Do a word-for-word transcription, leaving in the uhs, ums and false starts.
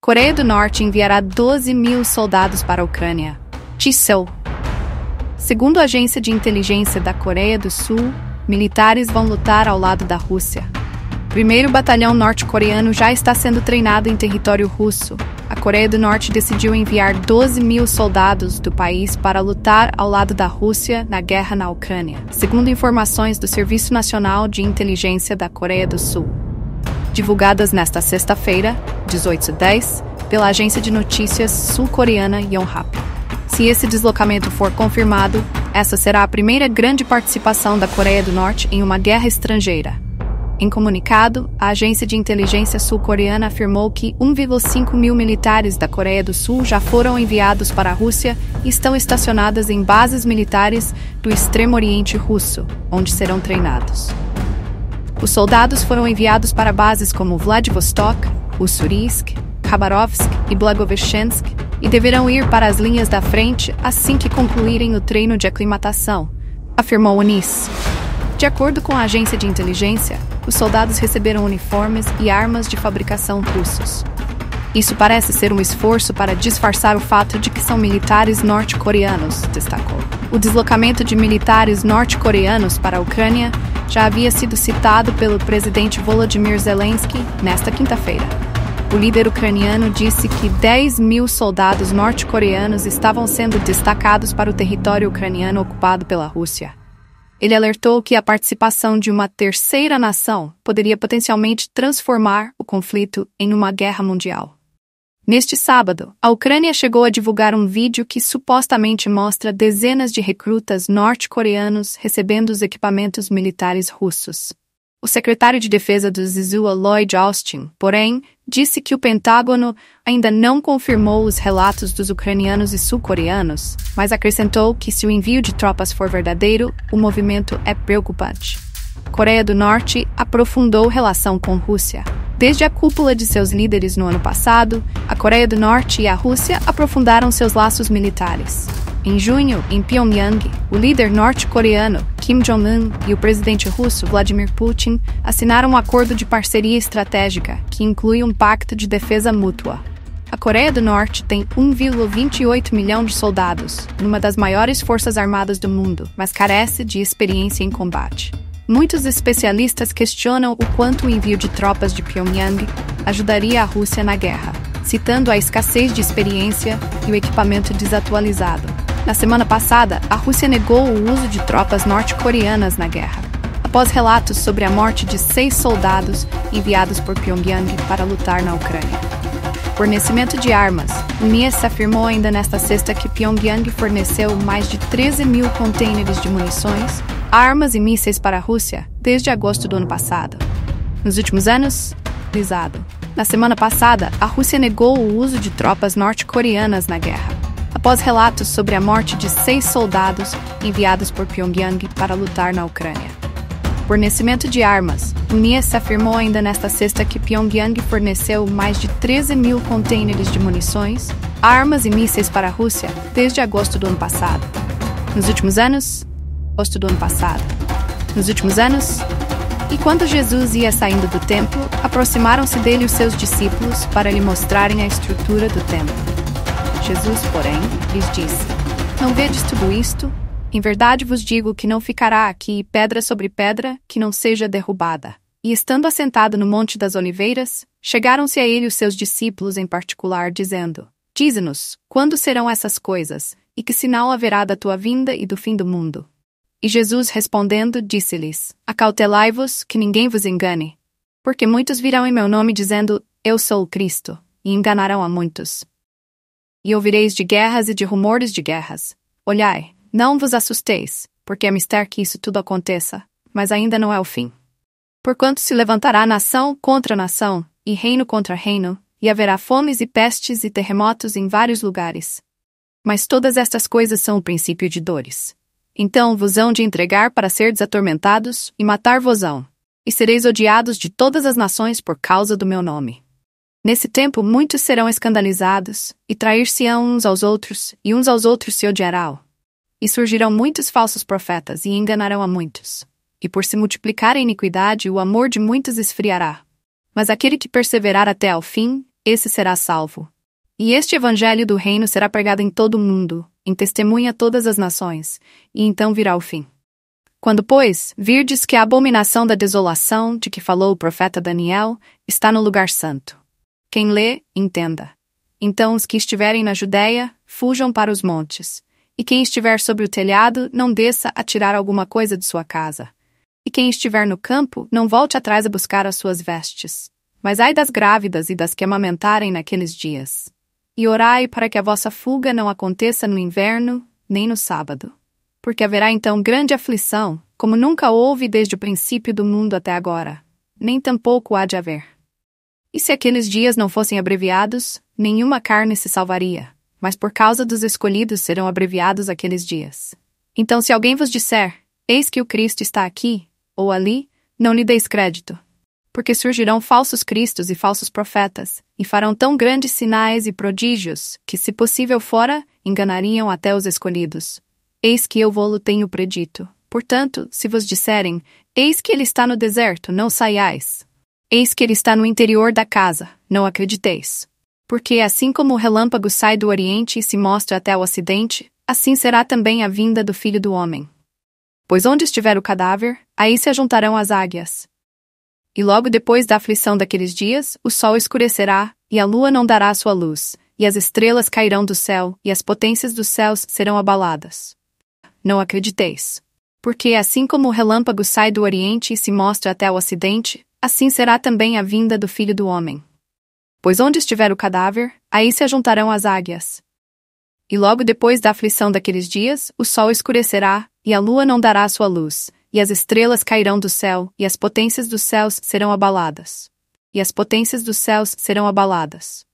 Coreia do Norte enviará doze mil soldados para a Ucrânia. Tissou. Segundo a agência de inteligência da Coreia do Sul, militares vão lutar ao lado da Rússia. O primeiro batalhão norte-coreano já está sendo treinado em território russo. A Coreia do Norte decidiu enviar doze mil soldados do país para lutar ao lado da Rússia na guerra na Ucrânia, segundo informações do Serviço Nacional de Inteligência da Coreia do Sul, divulgadas nesta sexta-feira, dezoito de outubro, pela agência de notícias sul-coreana Yonhap. Se esse deslocamento for confirmado, essa será a primeira grande participação da Coreia do Norte em uma guerra estrangeira. Em comunicado, a agência de inteligência sul-coreana afirmou que um vírgula cinco mil militares da Coreia do Sul já foram enviados para a Rússia e estão estacionadas em bases militares do Extremo Oriente Russo, onde serão treinados. Os soldados foram enviados para bases como Vladivostok, Ussuriysk, Khabarovsk e Blagoveshchensk e deverão ir para as linhas da frente assim que concluírem o treino de aclimatação, afirmou o U N I S. De acordo com a agência de inteligência, os soldados receberam uniformes e armas de fabricação russos. Isso parece ser um esforço para disfarçar o fato de que são militares norte-coreanos, destacou. O deslocamento de militares norte-coreanos para a Ucrânia já havia sido citado pelo presidente Volodymyr Zelensky nesta quinta-feira. O líder ucraniano disse que dez mil soldados norte-coreanos estavam sendo destacados para o território ucraniano ocupado pela Rússia. Ele alertou que a participação de uma terceira nação poderia potencialmente transformar o conflito em uma guerra mundial. Neste sábado, a Ucrânia chegou a divulgar um vídeo que supostamente mostra dezenas de recrutas norte-coreanos recebendo os equipamentos militares russos. O secretário de Defesa do Zizua, Lloyd Austin, porém, disse que o Pentágono ainda não confirmou os relatos dos ucranianos e sul-coreanos, mas acrescentou que se o envio de tropas for verdadeiro, o movimento é preocupante. Coreia do Norte aprofundou relação com Rússia. Desde a cúpula de seus líderes no ano passado, a Coreia do Norte e a Rússia aprofundaram seus laços militares. Em junho, em Pyongyang, o líder norte-coreano, Kim Jong-un, e o presidente russo, Vladimir Putin, assinaram um acordo de parceria estratégica, que inclui um pacto de defesa mútua. A Coreia do Norte tem um vírgula vinte e oito milhão de soldados, numa das maiores forças armadas do mundo, mas carece de experiência em combate. Muitos especialistas questionam o quanto o envio de tropas de Pyongyang ajudaria a Rússia na guerra, citando a escassez de experiência e o equipamento desatualizado. Na semana passada, a Rússia negou o uso de tropas norte-coreanas na guerra, após relatos sobre a morte de seis soldados enviados por Pyongyang para lutar na Ucrânia. Fornecimento de armas. O U N I S afirmou ainda nesta sexta que Pyongyang forneceu mais de treze mil contêineres de munições, armas e mísseis para a Rússia desde agosto do ano passado. Nos últimos anos, visado. Na semana passada, a Rússia negou o uso de tropas norte-coreanas na guerra, após relatos sobre a morte de seis soldados enviados por Pyongyang para lutar na Ucrânia. Fornecimento de armas. O U N I S afirmou ainda nesta sexta que Pyongyang forneceu mais de treze mil contêineres de munições, armas e mísseis para a Rússia desde agosto do ano passado. Nos últimos anos, agosto do ano passado. Nos últimos anos, e quando Jesus ia saindo do templo, aproximaram-se dele os seus discípulos para lhe mostrarem a estrutura do templo. Jesus, porém, lhes disse: Não vedes tudo isto? Em verdade vos digo que não ficará aqui pedra sobre pedra que não seja derrubada. E estando assentado no Monte das Oliveiras, chegaram-se a ele os seus discípulos em particular, dizendo: Dize-nos, quando serão essas coisas, e que sinal haverá da tua vinda e do fim do mundo? E Jesus respondendo, disse-lhes: Acautelai-vos, que ninguém vos engane. Porque muitos virão em meu nome dizendo: Eu sou o Cristo, e enganarão a muitos. E ouvireis de guerras e de rumores de guerras. Olhai, não vos assusteis, porque é mister que isso tudo aconteça, mas ainda não é o fim. Porquanto se levantará nação contra nação, e reino contra reino, e haverá fomes e pestes e terremotos em vários lugares. Mas todas estas coisas são o princípio de dores. Então vos hão de entregar para serdes atormentados, e matar-vos-ão, e sereis odiados de todas as nações por causa do meu nome. Nesse tempo muitos serão escandalizados, e trair-se-ão uns aos outros, e uns aos outros se odiarão. E surgirão muitos falsos profetas, e enganarão a muitos. E por se multiplicar a iniquidade, o amor de muitos esfriará. Mas aquele que perseverar até ao fim, esse será salvo. E este evangelho do reino será pregado em todo o mundo, em testemunha a todas as nações, e então virá o fim. Quando, pois, virdes que a abominação da desolação, de que falou o profeta Daniel, está no lugar santo. Quem lê, entenda. Então os que estiverem na Judéia, fujam para os montes. E quem estiver sobre o telhado, não desça a tirar alguma coisa de sua casa. E quem estiver no campo, não volte atrás a buscar as suas vestes. Mas ai das grávidas e das que amamentarem naqueles dias. E orai para que a vossa fuga não aconteça no inverno, nem no sábado. Porque haverá então grande aflição, como nunca houve desde o princípio do mundo até agora, nem tampouco há de haver. E se aqueles dias não fossem abreviados, nenhuma carne se salvaria, mas por causa dos escolhidos serão abreviados aqueles dias. Então se alguém vos disser, eis que o Cristo está aqui, ou ali, não lhe deis crédito. Porque surgirão falsos cristos e falsos profetas, e farão tão grandes sinais e prodígios, que se possível fora, enganariam até os escolhidos. Eis que eu vou-lo tenho predito. Portanto, se vos disserem, eis que ele está no deserto, não saiais. Eis que ele está no interior da casa, não acrediteis. Porque assim como o relâmpago sai do oriente e se mostra até o ocidente, assim será também a vinda do Filho do Homem. Pois onde estiver o cadáver, aí se ajuntarão as águias. E logo depois da aflição daqueles dias, o sol escurecerá, e a lua não dará sua luz, e as estrelas cairão do céu, e as potências dos céus serão abaladas. Não acrediteis. Porque assim como o relâmpago sai do oriente e se mostra até o ocidente, assim será também a vinda do Filho do Homem. Pois onde estiver o cadáver, aí se ajuntarão as águias. E logo depois da aflição daqueles dias, o sol escurecerá, e a lua não dará sua luz, e as estrelas cairão do céu, e as potências dos céus serão abaladas. E as potências dos céus serão abaladas.